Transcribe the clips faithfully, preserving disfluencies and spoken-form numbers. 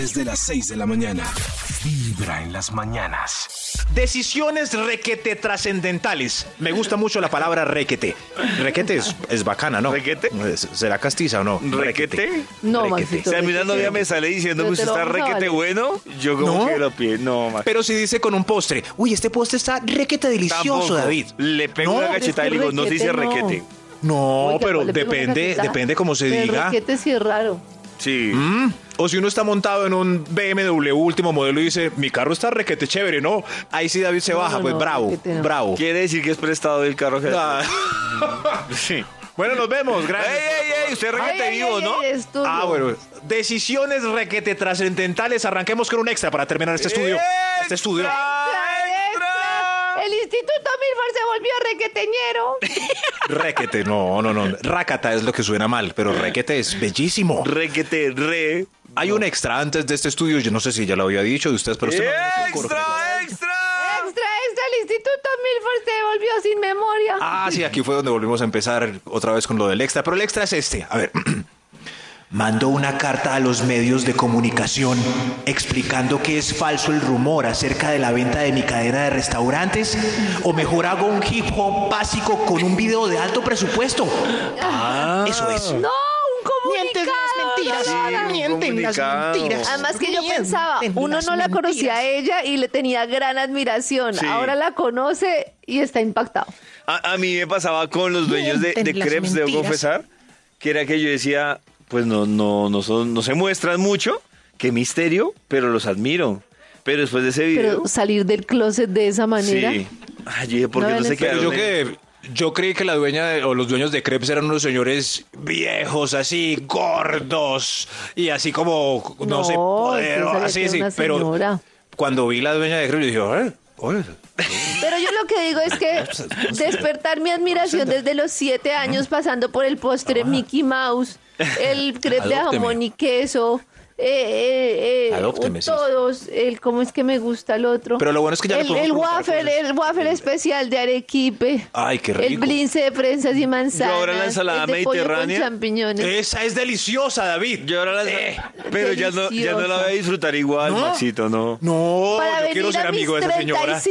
desde las seis de la mañana. Vibra en las mañanas. Decisiones requete trascendentales. Me gusta mucho la palabra requete. Requete es, es bacana, ¿no? ¿Requete? ¿Será castiza o no? ¿Requete? ¿Requete? No, Maxito. O sea, mi novia me sale diciendo que está requete bueno. Yo como que lo pido. No, Maxito. Pero si dice con un postre. Uy, este postre está requete delicioso, tampoco. David. Le pego no, una cachetada y le digo, no dice requete. No, Oiga, pero depende, depende cómo se pero diga. Requete sí es raro. Sí. ¿Mm? O si uno está montado en un B M W último modelo y dice, mi carro está requete chévere, ¿no? Ahí sí David se no, baja, no, pues no, bravo, no. bravo. Quiere decir que es prestado el carro. Ah. Sí. Bueno, nos vemos. Gracias. Ey, ey, ey, usted requete ay, vivo, ay, ¿no? Ay, ah, bueno. Decisiones requete trascendentales. Arranquemos con un extra para terminar este estudio. Extra, este estudio. Extra, extra. El Instituto Milfort se volvió requeteñero. Requete, no, no, no. Rácata es lo que suena mal, pero requete es bellísimo. Requete, re. Hay no. un extra antes de este estudio, yo no sé si ya lo había dicho de ustedes, pero usted ¡Extra, no extra! ¡Extra, extra! El Instituto Milfort se volvió sin memoria. Ah, sí, aquí fue donde volvimos a empezar otra vez con lo del extra, pero el extra es este. A ver. Mandó una carta a los medios de comunicación explicando que es falso el rumor acerca de la venta de mi cadena de restaurantes, o mejor hago un hip hop básico con un video de alto presupuesto. Ah, eso es. No, un comunicado. Mienten las mentiras. No, no, no. Sí, mienten las mentiras. Además que yo mienten pensaba, uno no la conocía mentiras. a ella y le tenía gran admiración. Sí. Ahora la conoce y está impactado. A, a mí me pasaba con los dueños mienten de, de crepes, debo confesar, que era que yo decía... Pues no, no, no, son, no se muestran mucho, qué misterio, pero los admiro. Pero después de ese video... Pero salir del closet de esa manera... Sí. Ay, dije, ¿por qué no, no se quedaron? Yo, que, yo creí que la dueña de, o los dueños de crepes eran unos señores viejos, así, gordos, y así como, no, no sé, poderosos, así, sí, pero cuando vi la dueña de crepes, dije, ¿eh? Pero yo lo que digo es que despertar mi admiración desde los siete años pasando por el postre Mickey Mouse, el crepe de jamón y queso, eh, eh, eh, todos, el cómo es que me gusta el otro. Pero lo bueno es que ya el, el waffle, el waffle especial de Arequipe. Ay, qué rico. El blince de prensas y manzanas. Yo ahora la ensalada mediterránea. Champiñones. Esa es deliciosa, David. Yo ahora la eh, pero ya no, ya no la voy a disfrutar igual, ¿no? Maxito, no. No, para yo venir quiero ser a amigo de esa señora.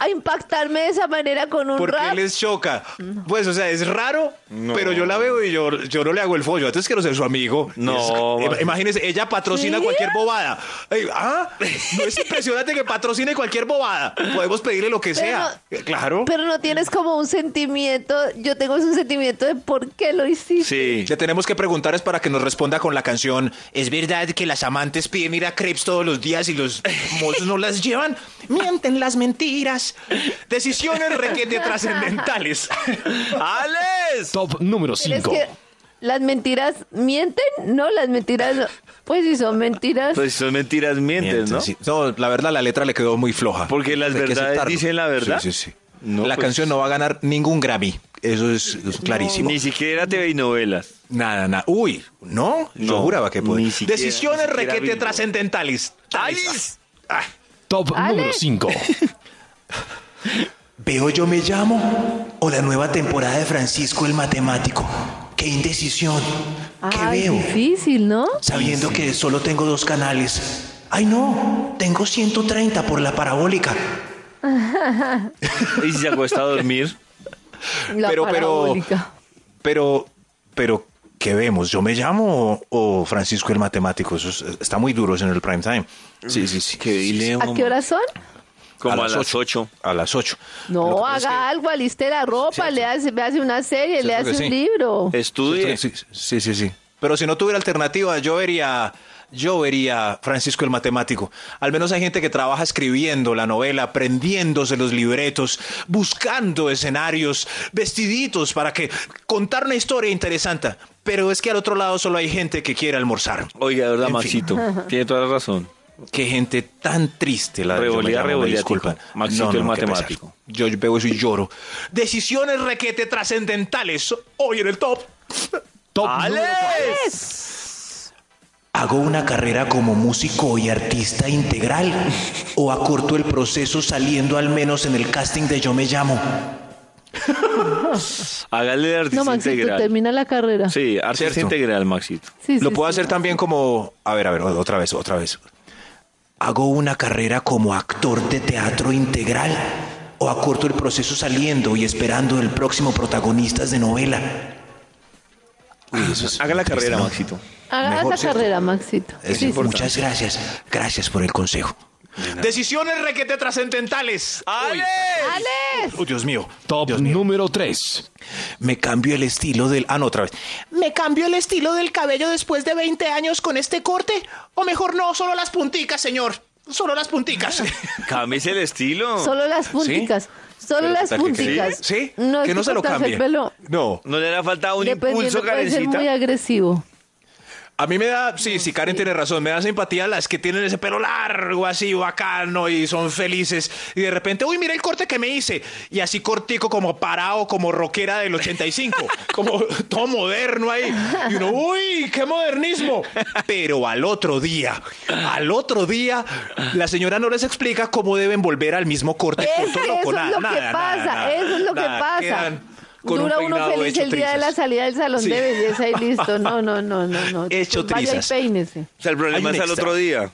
A impactarme de esa manera con un ¿Por rap. ¿Por qué les choca? Pues, o sea, es raro, no. pero yo la veo y yo, yo no le hago el follo. Entonces quiero ser su amigo. No. Es, imagínense, ella patrocina ¿Sí? cualquier bobada. Ay, ah, no es impresionante que patrocine cualquier bobada. Podemos pedirle lo que pero, sea. Claro. Pero no tienes como un sentimiento. Yo tengo un sentimiento de por qué lo hiciste. Sí. Le tenemos que preguntar es para que nos responda con la canción. ¿Es verdad que las amantes piden ir a crepes todos los días y los mozos no las llevan? Mienten las mentiras. Decisiones requete trascendentales. ¡Alex! Top número cinco. Las mentiras mienten, ¿no? Las mentiras, no. pues si son mentiras... Pues si son mentiras, mienten, mienten ¿no? Sí. No, la verdad, la letra le quedó muy floja. Porque las verdades dicen la verdad. Sí, sí, sí. No, la pues... canción no va a ganar ningún Grammy. Eso es, es clarísimo. No. Ni siquiera T V y novelas. Nada, nada. Uy, ¿no? no Yo juraba que podía. Decisiones ni siquiera requete trascendentales. ¡Talis! Ah. Top ¿Ale? número cinco. Veo yo me llamo o la nueva temporada de Francisco el Matemático. ¡Qué indecisión! ¡Qué Ay, veo! Difícil, ¿no? Sabiendo sí. que solo tengo dos canales. ¡Ay, no! Tengo ciento treinta por la parabólica. ¿Y si se acuesta a dormir? La pero, parabólica. Pero, pero, pero, ¿qué vemos? ¿Yo me llamo o, o Francisco el Matemático? Eso es, está muy duro en el prime time. Sí, sí, sí. Qué sí, sí. ¿A qué hora son? Como a, a las ocho. A las ocho. No, haga es que... algo, aliste la ropa, sí, le hace, me hace una serie, sí, le hace un sí. libro. Estudie. Sí, sí, sí, sí. Pero si no tuviera alternativa, yo vería, yo vería Francisco el Matemático. Al menos hay gente que trabaja escribiendo la novela, aprendiéndose los libretos, buscando escenarios, vestiditos para que contar una historia interesante. Pero es que al otro lado solo hay gente que quiere almorzar. Oiga, de verdad, Maxito, tiene toda la razón. Qué gente tan triste la revolea, revolea, disculpa. Maxito no, no, el matemático. Yo veo eso y lloro. Decisiones requete trascendentales. Hoy en el top. Top. ¡Alex! Hago una carrera como músico y artista integral o acorto el proceso saliendo al menos en el casting de Yo Me Llamo. Hágale artista no, Maxito, integral. Termina la carrera. Sí, arte sí, integral, Maxito. Sí, Lo sí, puedo sí, hacer sí. también como... A ver, a ver, otra vez, otra vez. ¿Hago una carrera como actor de teatro integral? ¿O acorto el proceso saliendo y esperando el próximo protagonista de novela? Uy, eso es Haga la triste, carrera, ¿no? Maxito. Haga Mejor, la ¿cierto? carrera, Maxito. Sí, muchas gracias. Gracias por el consejo. Decisiones requete trascendentales. ¡Alex! ¡Alex! Oh, Dios mío. Top Dios mío. número tres. Me cambio el estilo del... Ah, no, otra vez. ¿Me cambio el estilo del cabello después de veinte años con este corte? O mejor no, solo las punticas, señor. Solo las punticas. Cámbiese el estilo. Solo las punticas. ¿Sí? Solo Pero, las punticas. ¿Sí? ¿Sí? No, que no se lo cambie. No. No le hará falta un impulso, Karencita. Es muy agresivo. A mí me da, sí, sí, Karen tiene razón, me da simpatía las que tienen ese pelo largo, así, bacano, y son felices. Y de repente, uy, mira el corte que me hice. Y así cortico, como parado, como rockera del ochenta y cinco. Como todo moderno ahí. Y uno, uy, qué modernismo. Pero al otro día, al otro día, la señora no les explica cómo deben volver al mismo corte. Eso es lo que pasa, eso es lo que pasa. Dura un uno feliz el día trizas. de la salida del salón sí. de belleza y listo. No, no, no, no, no. Hecho pues vaya trizas. Vaya y peínese. O sea, el problema es al otro día.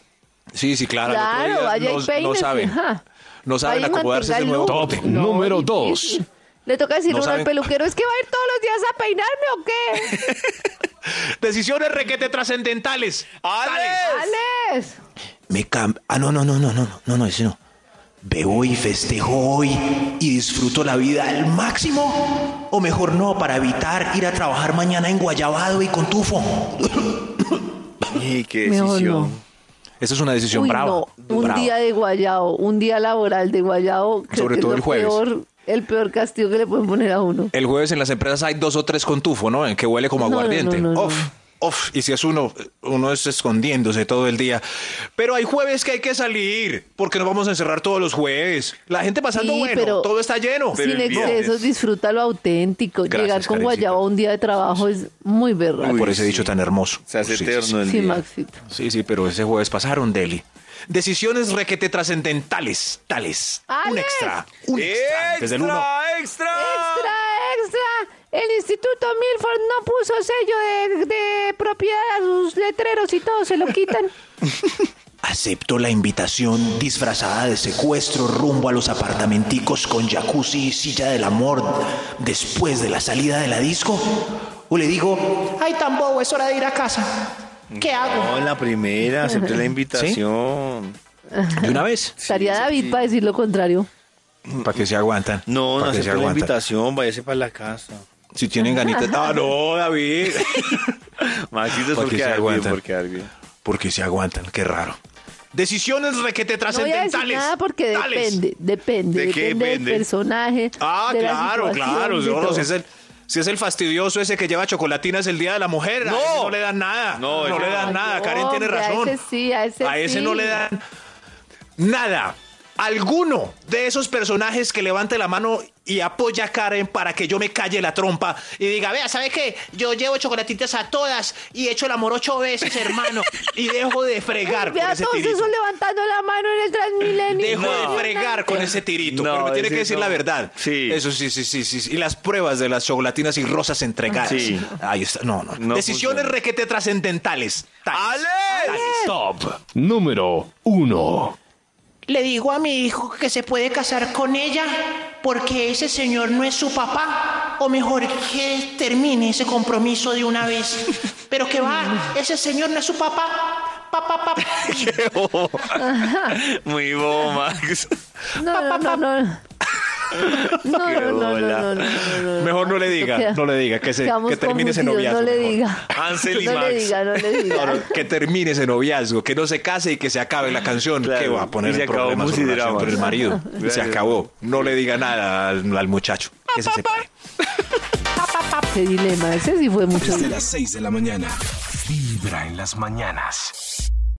Sí, sí, claro. Claro, al otro día vaya no, y peínese. No saben, Ajá. no saben acomodarse de nuevo. Top no, número dos. Le toca decirle no uno al peluquero, ¿es que va a ir todos los días a peinarme o qué? Decisiones requete trascendentales. ¡Alex! ¡Aleles! Me cambia. Ah, no, no, no, no, no, no, no, ese no. ¿Bebo y festejo hoy y disfruto la vida al máximo? ¿O mejor no, para evitar ir a trabajar mañana en guayabado y con tufo? ¡Y qué decisión! No. Esa es una decisión Uy, brava. No. Un brava. día de guayabo, un día laboral de guayabo. Sobre todo el jueves. Peor, el peor castigo que le pueden poner a uno. El jueves en las empresas hay dos o tres con tufo, ¿no? En que huele como aguardiente. No, no, no, no, ¡Of! No. Uf, y si es uno, uno es escondiéndose todo el día. Pero hay jueves que hay que salir, porque nos vamos a encerrar todos los jueves. La gente pasando sí, bueno, pero todo está lleno. Sin excesos, disfruta lo auténtico. Gracias, Llegar con Karencita. Guayaba un día de trabajo es muy berraco. Por ese sí. dicho tan hermoso. Se hace sí, eterno sí, sí. el sí, día. Maxito. Sí, sí, pero ese jueves pasaron, Deli. Decisiones requete trascendentales, tales. ¡Alex! Un extra, un extra. Extra, el uno. extra. Extra, extra. El Instituto Milfort no puso sello de, de propiedad a sus letreros y todo se lo quitan. Acepto la invitación disfrazada de secuestro rumbo a los apartamenticos con jacuzzi y silla del amor después de la salida de la disco. O le digo, ay, tan bobo, es hora de ir a casa. ¿Qué no, hago? No, la primera, acepté la invitación. ¿Sí? ¿De una vez? Estaría sí, David sí. para decir lo contrario. Para que se aguantan. No, no acepté la invitación, váyase para la casa. Si tienen ganitas... ¡Ah, no, David! Maxito, es porque se aguantan. Porque, bien. porque se aguantan, qué raro. Decisiones requete trascendentales. No voy a decir nada porque depende, depende. ¿De qué depende? Depende del personaje. Ah, de claro, claro. No, si, es el, si es el fastidioso ese que lleva chocolatinas el día de la mujer, no, a ese no le dan nada. No, no le dan nada. Yo, Karen tiene razón. A ese sí, a ese A ese sí. no le dan nada. Alguno de esos personajes que levante la mano y apoya a Karen para que yo me calle la trompa y diga, vea, ¿sabe qué? Yo llevo chocolatitas a todas y echo el amor ocho veces, hermano, y dejo de fregar Vea, con ese tirito. Todos esos levantando la mano en el Transmilenio. Dejo no. de fregar con ese tirito, no, pero me tiene que decir no. la verdad. Sí. Eso sí, sí, sí, sí. Y las pruebas de las chocolatinas y rosas entregadas. Sí. Ahí está. No, no. no Decisiones funciona. requete trascendentales. ¡Ale! Top número uno. Le digo a mi hijo que se puede casar con ella porque ese señor no es su papá. O mejor que termine ese compromiso de una vez. Pero que va, ese señor no es su papá. Papá, papá. Qué bobo. Muy bobo, Max. No, no, no, no. No, no, no, no, no, no, no. Mejor no le diga, no le diga que, se, que termine ese noviazgo. No le diga. Ansel y no Max. Le diga, no le diga. No, no, que termine ese noviazgo, que no se case y que se acabe la canción. Claro, que va a poner el problema sobre el marido. Claro. Se acabó. No le diga nada al, al muchacho. Que se separe. Qué dilema, ese sí fue mucho. Desde las seis de la mañana. Vibra en las mañanas.